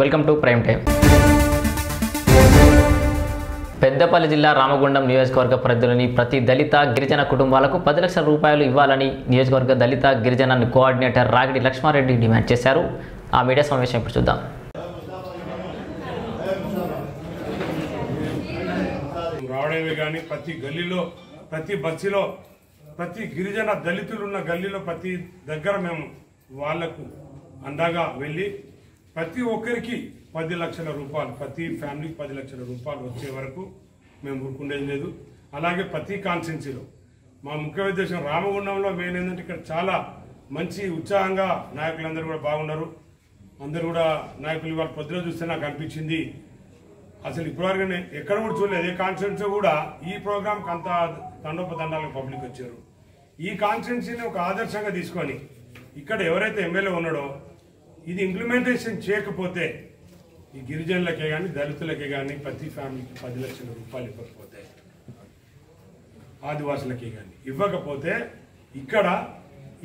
Welcome to prime time. Peddapalli జిల్లా రామగుండం నియోజకవర్గ పరిధిలోని ప్రతి దళిత గిరిజన కుటుంబాలకు 10 లక్షల రూపాయలు ఇవ్వాలని నియోజకవర్గ దళిత గిరిజన కోఆర్డినేటర్ రాగిడి లక్ష్మారెడ్డి డిమాండ్ చేశారు. ఆ మీడియా సమావేశం ఇప్పుడు చూద్దాం. రావడమే కానీ ప్రతి గల్లీలో ప్రతి బస్సులో ప్రతి గిరిజన దళితులున్న గల్లీలో ప్రతి దగ్గర మేము వాళ్లకు అండగా వెళ్ళి ప్రతి ఒక్కరికి 10 లక్షల రూపాయలు ప్రతి ఫ్యామిలీకి 10 లక్షల రూపాయలు వచ్చే వరకు మేము ఊరుకుండేది లేదు. అలాగే ప్రతి కాన్స్టిట్యున్సీలో మా ముఖ్య ఉద్దేశం రామగుండంలో మెయిన్ ఏంటంటే ఇక్కడ చాలా మంచి ఉత్సాహంగా నాయకులందరూ కూడా బాగున్నారు. అందరూ కూడా నాయకులు ఇవాళ పొద్దున చూస్తే నాకు అనిపించింది అసలు ఇప్పటివరకు నేను ఎక్కడ కూడా చూడలేదు. ఏ కాన్స్టిట్యున్సీ కూడా ఈ ప్రోగ్రాంకి అంత దండోపదండాలకు పబ్లిక్ వచ్చారు. ఈ కాన్స్టిట్యున్సీని ఒక ఆదర్శంగా తీసుకొని ఇక్కడ ఎవరైతే ఎమ్మెల్యే ఉన్నాడో ఇది ఇంప్లిమెంటేషన్ చేయకపోతే ఈ గిరిజనులకే కానీ దళితులకే కానీ ప్రతి ఫ్యామిలీకి 10 లక్షల రూపాయలు ఇవ్వకపోతే ఆదివాసులకే కానీ ఇవ్వకపోతే ఇక్కడ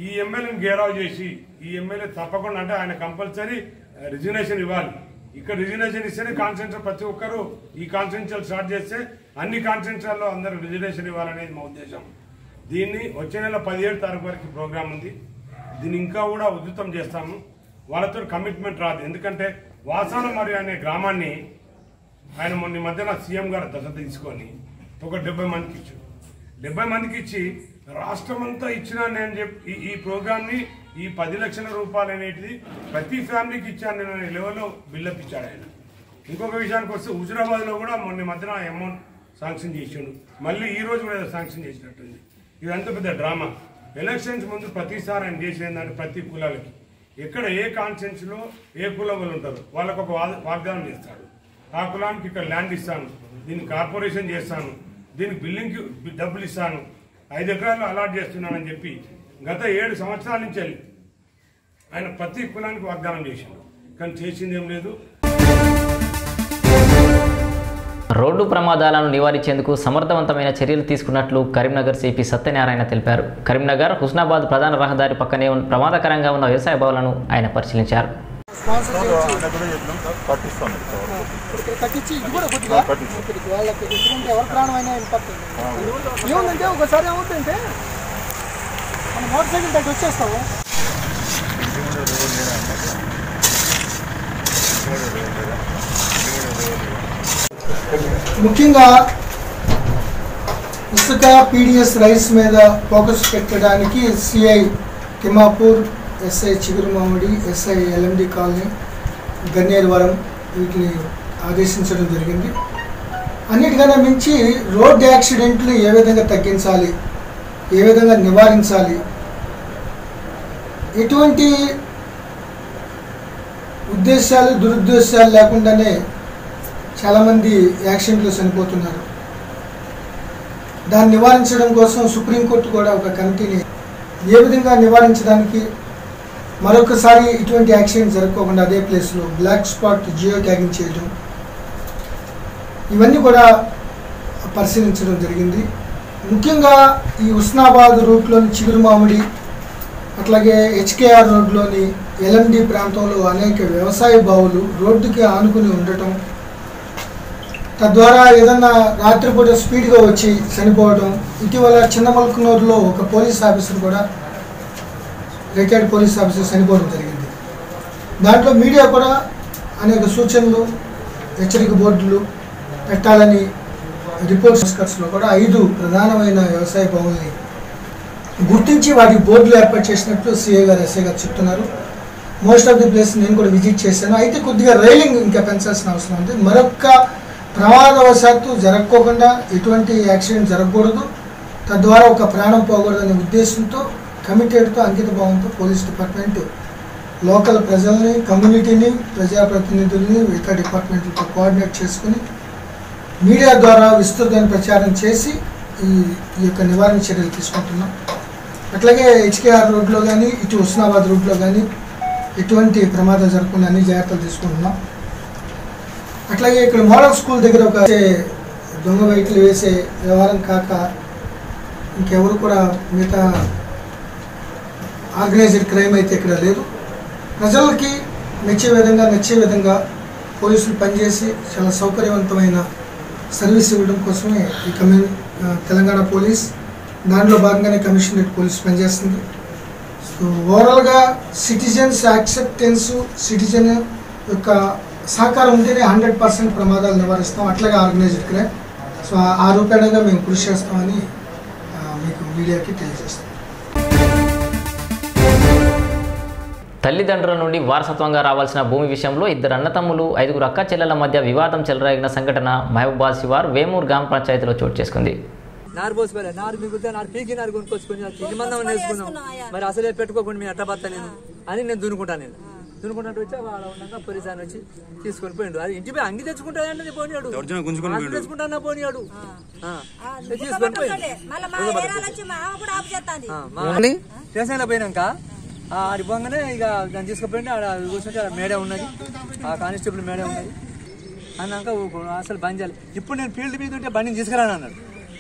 ఈ ఎమ్మెల్యేని గేరావ్ చేసి ఈ ఎమ్మెల్యే తప్పకుండా అంటే ఆయన కంపల్సరీ రిజిగ్నేషన్ ఇవ్వాలి. ఇక్కడ రిజిగ్నేషన్ ఇస్తేనే కాన్స్టిట్యూన్సీ ప్రతి ఒక్కరు ఈ కాన్స్టిట్యూన్సీలు స్టార్ట్ చేస్తే అన్ని కాన్స్టిట్యూన్సీల్లో అందరూ రిజిగ్నేషన్ ఇవ్వాలనేది మా ఉద్దేశం. దీన్ని వచ్చే నెల 17 తారీఖు వరకు ప్రోగ్రాం ఉంది. దీన్ని ఇంకా కూడా ఉధృతం చేస్తాము. వాళ్ళతో కమిట్మెంట్ రాదు. ఎందుకంటే వాసాన మరియు అనే గ్రామాన్ని ఆయన మొన్న మధ్యన సీఎం గారు దశ తీసుకొని ఒక 70 మందికి ఇచ్చారు. 70 మందికి ఇచ్చి రాష్ట్రం అంతా ఇచ్చినా నేను చెప్పి ఈ ప్రోగ్రామ్ని ఈ 10 లక్షల రూపాయలు అనేటిది ప్రతి ఫ్యామిలీకి ఇచ్చాను నేను అనే లెవెల్లో బిల్డప్ ఇచ్చాడు ఆయన. ఇంకొక విషయానికి వస్తే హుజురాబాద్లో కూడా మొన్న మధ్యన అమౌంట్ శాంక్షన్ చేసాడు. మళ్ళీ ఈ రోజు కూడా శాంక్షన్ చేసినట్టుంది. ఇదంతా పెద్ద డ్రామా. ఎలక్షన్స్ ముందు ప్రతిసారి ఆయన చేసేదంటే ప్రతి కులాలకి ఎక్కడ ఏ కాన్స్టిట్యున్సీలో ఏ కుల వాళ్ళు ఉంటారు వాళ్ళకు ఒక వాగ్దానం చేస్తాడు. ఆ కులానికి ఇక్కడ ల్యాండ్ ఇస్తాను, దీన్ని కార్పొరేషన్ చేస్తాను, దీనికి బిల్డింగ్కి డబ్బులు ఇస్తాను, 5 ఎకరాలు అలాట్ చేస్తున్నానని చెప్పి గత 7 సంవత్సరాల నుంచి వెళ్ళి ఆయన ప్రతి కులానికి వాగ్దానం చేశాడు. కానీ చేసిందేం లేదు. రోడ్డు ప్రమాదాలను నివారించేందుకు సమర్థవంతమైన చర్యలు తీసుకున్నట్లు కరీంనగర్ సిపి సత్యనారాయణ తెలిపారు. కరీంనగర్ హుస్నాబాద్ ప్రధాన రహదారి పక్కనే ప్రమాదకరంగా ఉన్న వ్యవసాయ భవనాలను ఆయన పరిశీలించారు. ముఖ్యంగా ఇసుక పీడిఎస్ రైస్ మీద ఫోకస్ పెట్టడానికి CI Thimmapur, SI Chigurumamidi, SI LMD colony, Ganneruvaram వీటిని ఆదేశించడం జరిగింది. అన్నిటికన్నా మించి రోడ్ యాక్సిడెంట్లు ఏ విధంగా తగ్గించాలి, ఏ విధంగా నివారించాలి, ఎటువంటి ఉద్దేశాలు దురుద్దేశాలు లేకుండానే చాలామంది యాక్సిడెంట్లు చనిపోతున్నారు. దాన్ని నివారించడం కోసం సుప్రీంకోర్టు కూడా ఒక కమిటీని ఏ విధంగా నివారించడానికి మరొకసారి ఇటువంటి యాక్సిడెంట్ జరగకుండా అదే ప్లేస్లో బ్లాక్ స్పాట్ జియో ట్యాగింగ్ చేయడం ఇవన్నీ కూడా పరిశీలించడం జరిగింది. ముఖ్యంగా ఈ హుస్నాబాద్ రూట్లోని చిగురుమామిడి, అట్లాగే హెచ్కేఆర్ రోడ్లోని ఎల్ఎండి ప్రాంతంలో అనేక వ్యవసాయ బావులు రోడ్డుకి ఆనుకుని ఉండటం, తద్వారా ఏదన్నా రాత్రిపూట స్పీడ్గా వచ్చి చనిపోవడం. ఇటీవల చిన్నమలకనూరులో ఒక పోలీస్ ఆఫీసర్ కూడా, రిటైర్డ్ పోలీస్ ఆఫీసర్ చనిపోవడం జరిగింది. దాంట్లో మీడియా కూడా అనేక సూచనలు, హెచ్చరిక బోర్డులు పెట్టాలని రిపోర్ట్ సంస్కర్స్లో కూడా 5 ప్రధానమైన వ్యవసాయ భూముల్ని గుర్తించి వాటికి బోర్డులు ఏర్పాటు చేసినట్లు సిఐ గారు, ఎస్ఐ గారు చెప్తున్నారు. మోస్ట్ ఆఫ్ ది ప్లేస్ నేను కూడా విజిట్ చేశాను. అయితే కొద్దిగా రైలింగ్ ఇంకా పెంచాల్సిన అవసరం ఉంది. మరొక ప్రమాదవశాత్తు జరగకోకుండా ఎటువంటి యాక్సిడెంట్ జరగకూడదు, తద్వారా ఒక ప్రాణం పోకూడదు అనే ఉద్దేశంతో కమిటెడ్తో అంకిత భావంతో పోలీస్ డిపార్ట్మెంట్ లోకల్ ప్రజల్ని, కమ్యూనిటీని, ప్రజాప్రతినిధుల్ని మిగతా డిపార్ట్మెంట్లతో కోఆర్డినేట్ చేసుకుని మీడియా ద్వారా విస్తృతమైన ప్రచారం చేసి ఈ యొక్క నివారణ చర్యలు తీసుకుంటున్నాం. అట్లాగే హెచ్కేఆర్ రోడ్లో కానీ ఇటు హుస్నాబాద్ రూట్లో కానీ ఎటువంటి ప్రమాదం జరగకుండా అన్ని జాగ్రత్తలు తీసుకుంటున్నాం. అట్లాగే ఇక్కడ మోడల్ స్కూల్ దగ్గర ఒక దొంగ వెహికల్ వేసే వ్యవహారం కాక ఇంకెవరు కూడా మిగతా ఆర్గనైజ్డ్ క్రైమ్ అయితే ఇక్కడ లేదు. ప్రజలకి నచ్చే విధంగా పోలీసులు పనిచేసి చాలా సౌకర్యవంతమైన సర్వీస్ ఇవ్వడం కోసమే ఈ తెలంగాణ పోలీస్ దానిలో భాగంగానే కమిషనరేట్ పోలీస్ పనిచేస్తుంది। సో ఓవరాల్ గా సిటిజన్స్ యాక్సెప్టెన్స్ సిటిజన్ యొక్క సహకారం ఉంటేనే 100% ప్రమాదాలు నివారిస్తాం। అట్లాగే ఆర్గనైజ్డ్ క్రైమ్ సో ఆ రూపేణంగా మేము కృషి చేస్తామని మీకు మీడియాకి తెలియజేస్తాం। తల్లిదండ్రుల నుండి వారసత్వంగా రావాల్సిన భూమి విషయంలో ఇద్దరు అన్నతమ్ములు ఐదుగురు అక్క చెల్లెల మధ్య వివాదం చెలరేగిన సంఘటన మహబూబాద్ శివార్ వేమూర్ గ్రామ పంచాయతీలో చోటు చేసుకుంది। మరి అసలే పెట్టుకోకుండా అని నేను దున్నుకుంటాను దున్నుకుంటూ వచ్చి ఉండగా పోలీసు ఆయన వచ్చి తీసుకొని పోయిండు। అది ఇంటిపై అంగి తెచ్చుకుంటాడంటే పోనీయాడు తెచ్చుకుంటానా పోనీయాడు తీసుకొని పోయి స్టేషన్ పోయినాక ఆడి పోగానే ఇక దాన్ని తీసుకుపోయింది। ఆడ కూర్చుంటే మేడే ఉన్నది ఆ కానిస్టేబుల్ మేడే ఉన్నది అన్నాక అసలు బంద్ చేయాలి ఇప్పుడు నేను ఫీల్డ్ మీద ఉంటే బండిని తీసుకురాను అన్నాడు।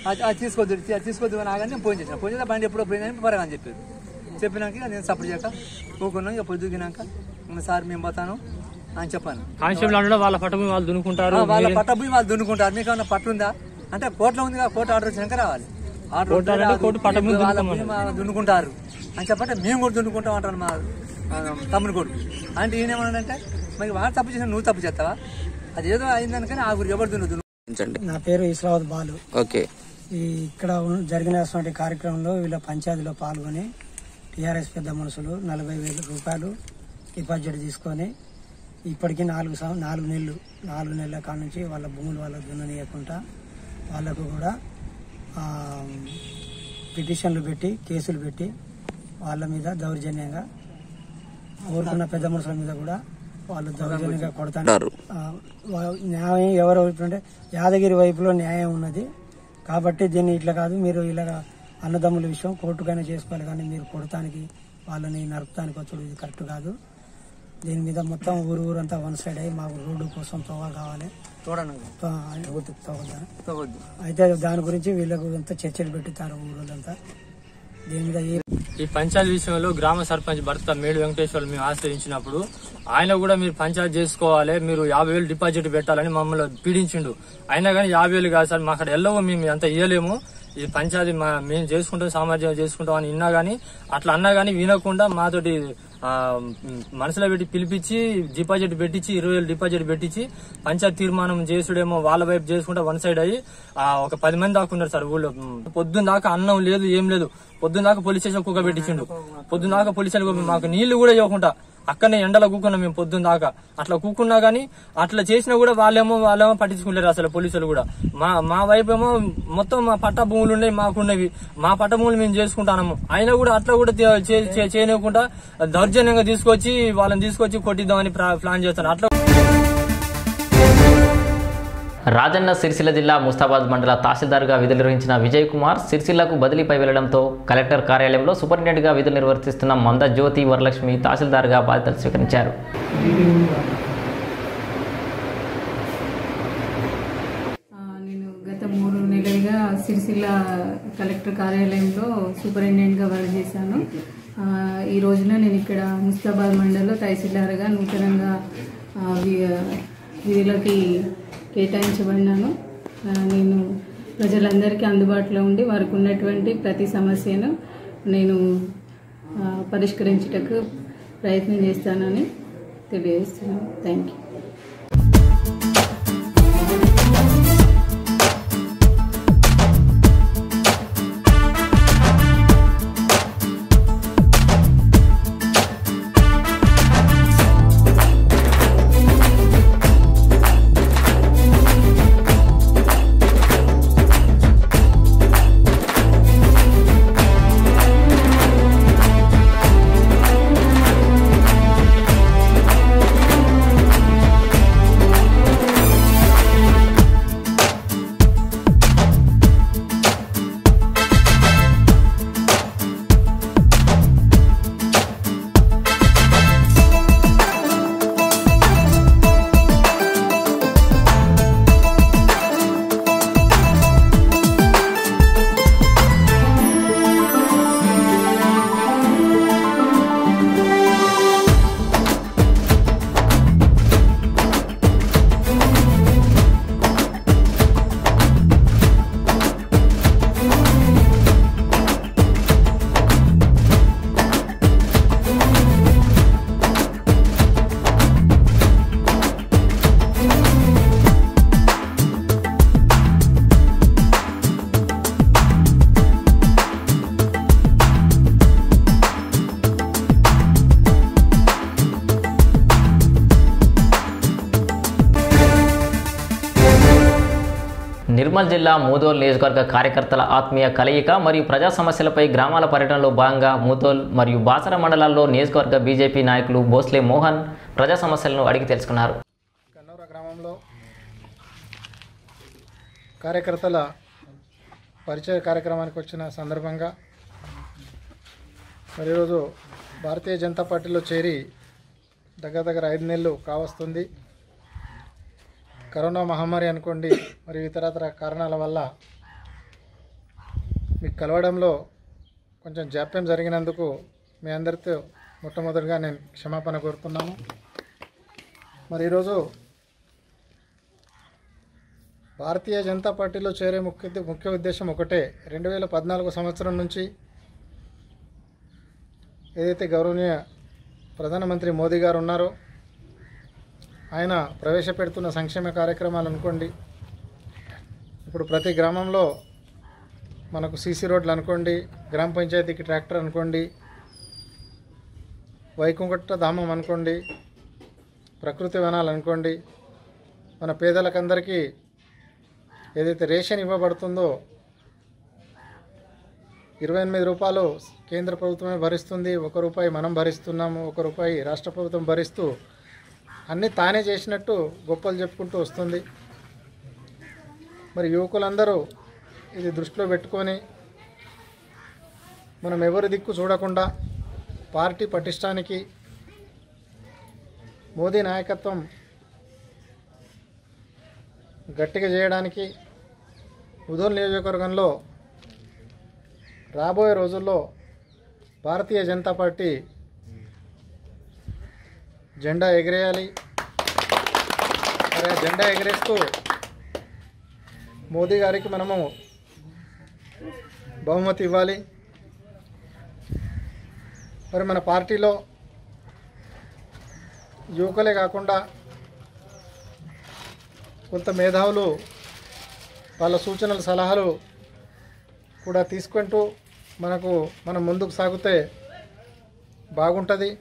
అది తీసుకోద్దు అది తీసుకోద్దు అని ఆగానే నేను ఫోన్ చేశాను। ఫోన్ చేస్తే బండి ఎప్పుడో పోయిందని పరగా అని చెప్పారు। చెప్పినాక నేను సపోర్ట్ చేయక పోకున్నాను। ఇక పొద్దుగినాక సార్ మేము పోతాను అని చెప్పాను। కానిస్టేబుల్ వాళ్ళ పట్టభూమి వాళ్ళు దున్నుకుంటారు వాళ్ళ పట్టభూమి వాళ్ళు దున్నుకుంటారు మీకు ఏమైనా పట్టు ఉందా అంటే కోర్టులో ఉందిగా కోర్టు ఆర్డర్ వచ్చాక రావాలి దున్నుకుంటారు అని చెప్పంటే మేము కూడా దున్నుకుంటాం అంటాను మా తమ్ముని కొడుకు అంటే ఈయనేమన్నాడంటే మరి వాడు తప్పు చేసిన నువ్వు తప్పు చేస్తావా అది ఏదో అయిందని కానీ ఆ గురి ఎవరు దున్నుంచండి। నా పేరు ఇస్లావత్ బాలు ఓకే। ఇక్కడ జరిగినటువంటి కార్యక్రమంలో వీళ్ళ పంచాయతీలో పాల్గొని టీఆర్ఎస్ పెద్ద మనుషులు 40,000 రూపాయలు డిపాజిట్ తీసుకొని ఇప్పటికీ నాలుగు నెలల కాడ నుంచి వాళ్ళ భూములు వాళ్ళకు దున్ననీయకుండా వాళ్ళకు కూడా పిటిషన్లు పెట్టి కేసులు పెట్టి వాళ్ళ మీద దౌర్జన్యంగా ఊరుకున్న పెద్ద మనుషుల మీద కూడా వాళ్ళు దౌర్జన్యంగా కొడతారు। న్యాయం ఎవరు అంటే యాదగిరి వైపులో న్యాయం ఉన్నది కాబట్టి దీన్ని ఇట్లా కాదు మీరు ఇలాగా అన్నదమ్ముల విషయం కోర్టుకైనా చేసుకోవాలి కానీ మీరు కొడటానికి వాళ్ళని నరకటానికి వచ్చడం ఇది కరెక్ట్ కాదు। దీని మీద మొత్తం ఊరంతా వన్ సైడ్ అయ్యి మాకు రోడ్డు కోసం తోవ కావాలి తోవద్దు అయితే దాని గురించి వీళ్ళకు అంతా చర్చలు పెట్టుతారు ఊరంతా దీని మీద। ఈ పంచాయతీ విషయంలో గ్రామ సర్పంచ్ భర్త మేడి వెంకటేశ్వర్ మేము ఆశ్రయించినప్పుడు ఆయన కూడా మీరు పంచాయతీ చేసుకోవాలి మీరు 50,000 డిపాజిట్ పెట్టాలని మమ్మల్ని పీడించిండు। అయినా కానీ 50,000 కాదు సార్ మా అక్కడ ఎల్లవో మేము అంత ఇయ్యలేము ఈ పంచాయతీ మేము చేసుకుంటాం సామర్థ్యం చేసుకుంటాం అని విన్నా గానీ అట్లా అన్నా గానీ వినకుండా మాతోటి మనసులో పెట్టి పిలిపించి డిపాజిట్ పెట్టించి 20,000 డిపాజిట్ పెట్టించి పంచాయతీ తీర్మానం చేసుడేమో వాళ్ళ వైపు చేసుకుంటా వన్ సైడ్ అయ్యి ఒక 10 మంది దాకా ఉన్నారు సార్ ఊళ్ళో। పొద్దున్న దాకా అన్నం లేదు ఏం లేదు పొద్దున్న దాకా పోలీస్ స్టేషన్ కుక్క పెట్టించిండు పొద్దున్న దాకా పోలీస్ స్టేషన్ మాకు నీళ్లు కూడా ఇవ్వకుండా అక్కడనే ఎండలో కూకున్నాం మేము పొద్దున్న దాకా అట్లా కూకున్నా గానీ అట్లా చేసినా కూడా వాళ్ళేమో పట్టించుకోలేరు అసలు పోలీసులు కూడా। మా వైపు ఏమో మొత్తం మా పట్ట భూములు ఉన్నాయి మాకున్నవి మా పట్ట భూములు మేము చేసుకుంటాము అయినా కూడా అట్లా కూడా చేయనివ్వకుండా దౌర్జన్యంగా వాళ్ళని తీసుకొచ్చి కొట్టిద్దామని ప్లాన్ చేస్తున్నారు అట్లా। రాజన్న సిరిసిల్ల జిల్లా ముస్తాబాద్ మండల తహసీల్దార్గా విధులు నిర్వహించిన విజయ్ కుమార్ సిరిసిల్లకు బదిలీపై వెళ్లడంతో కలెక్టర్ కార్యాలయంలో సూపరింటెండెంట్గా విధులు నిర్వర్తిస్తున్న మంద జ్యోతి వరలక్ష్మి తహసీల్దార్గా బాధ్యతలు స్వీకరించారు। నేను గత 3 నెలలుగా సిరిసిల్ల కలెక్టర్ కార్యాలయంలో సూపరింటెండెంట్గా వర్క్ చేశాను। ఈ రోజున నేను ఇక్కడ ముస్తాబాద్ మండలంలో తహసీల్దార్గా నూతనంగా విధులకి కేటాయించబడినాను। నేను ప్రజలందరికీ అందుబాటులో ఉండి వారికి ఉన్నటువంటి ప్రతి సమస్యను నేను పరిష్కరించటకు ప్రయత్నం చేస్తానని తెలియజేస్తున్నాను। Thank you. నిర్మల్ జిల్లా మోదోల్ నియోజకవర్గ కార్యకర్తల ఆత్మీయ కలయిక మరియు ప్రజా సమస్యలపై గ్రామాల పర్యటనలో భాగంగా మోదోల్ మరియు బాసర మండలాల్లో నియోజకవర్గ బీజేపీ నాయకులు బోస్లే మోహన్ ప్రజా సమస్యలను అడిగి తెలుసుకున్నారు. కన్నూర గ్రామంలో కార్యకర్తల పరిచయ కార్యక్రమానికి వచ్చిన సందర్భంగా మరి రోజు భారతీయ జనతా పార్టీలో చేరి దగ్గర 5 నెలలు కావస్తుంది. కరోనా మహమ్మారి అనుకోండి మరియు ఇతరత్ర కారణాల వల్ల మీకు కలవడంలో కొంచెం జాప్యం జరిగినందుకు మీ అందరితో మొట్టమొదటిగా నేను క్షమాపణ కోరుతున్నాను. మరి ఈరోజు భారతీయ జనతా పార్టీలో చేరే ముఖ్య ఉద్దేశం ఒకటే. 2014 సంవత్సరం నుంచి ఏదైతే గౌరవనీయ ప్రధానమంత్రి మోదీ గారు ఉన్నారో ఆయన ప్రవేశపెడుతున్న సంక్షేమ కార్యక్రమాలు అనుకోండి, ఇప్పుడు ప్రతి గ్రామంలో మనకు సీసీ రోడ్లు అనుకోండి, గ్రామ పంచాయతీకి ట్రాక్టర్ అనుకోండి, వైకుంఠ ధామం అనుకోండి, ప్రకృతి వనాలు అనుకోండి, మన పేదలకందరికీ ఏదైతే రేషన్ ఇవ్వబడుతుందో 28 రూపాయలు కేంద్ర ప్రభుత్వమే భరిస్తుంది, 1 రూపాయి మనం భరిస్తున్నాము, 1 రూపాయి రాష్ట్ర ప్రభుత్వం భరిస్తూ అన్నీ తానే చేసినట్టు గొప్పలు చెప్పుకుంటూ వస్తుంది. మరి యువకులందరూ ఇది దృష్టిలో పెట్టుకొని మనం ఎవరి దిక్కు చూడకుండా పార్టీ పటిష్టానికి మోదీ నాయకత్వం గట్టిగా చేయడానికి ఉదోల్ నియోజకవర్గంలో రాబోయే రోజుల్లో భారతీయ జనతా పార్టీ జెండా ఎగరేయాలి. మరి జెండా ఎగరేస్తూ మోదీ గారికి మనము బహుమతి ఇవ్వాలి. మరి మన పార్టీలో యువకులే కాకుండా కొంత మేధావులు వాళ్ళ సూచనలు సలహాలు కూడా తీసుకుంటూ మనం ముందుకు సాగితే బాగుంటుంది.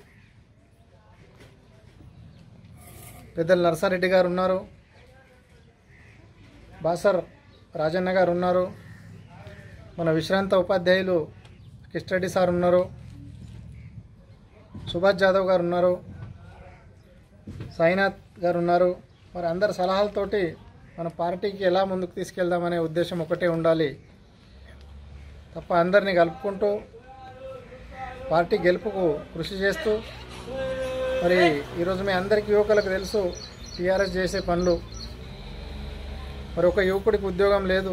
పెద్దల నరసారెడ్డి గారు ఉన్నారు, బాసర్ రాజన్న గారు ఉన్నారు, మన విశ్రాంత ఉపాధ్యాయులు కిష్టరెడ్డి సార్ ఉన్నారు, సుభాష్ జాదవ్ గారు ఉన్నారు, సాయినాథ్ గారు ఉన్నారు. మరి అందరి సలహాలతోటి మన పార్టీకి ఎలా ముందుకు తీసుకెళ్దామనే ఉద్దేశం ఒకటే ఉండాలి తప్ప, అందరినీ కలుపుకుంటూ పార్టీ గెలుపుకు కృషి చేస్తూ. మరి ఈరోజు మీ అందరికీ యువకులకు తెలుసు టీఆర్ఎస్ చేసే పనులు. మరి ఒక యువకుడికి ఉద్యోగం లేదు.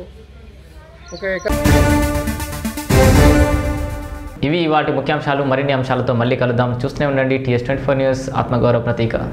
ఇవి వాటి ముఖ్యాంశాలు. మరిన్ని అంశాలతో మళ్ళీ కలుద్దాం. చూస్తూనే ఉండండి TS24 న్యూస్. ఆత్మగౌరవ ప్రతీక.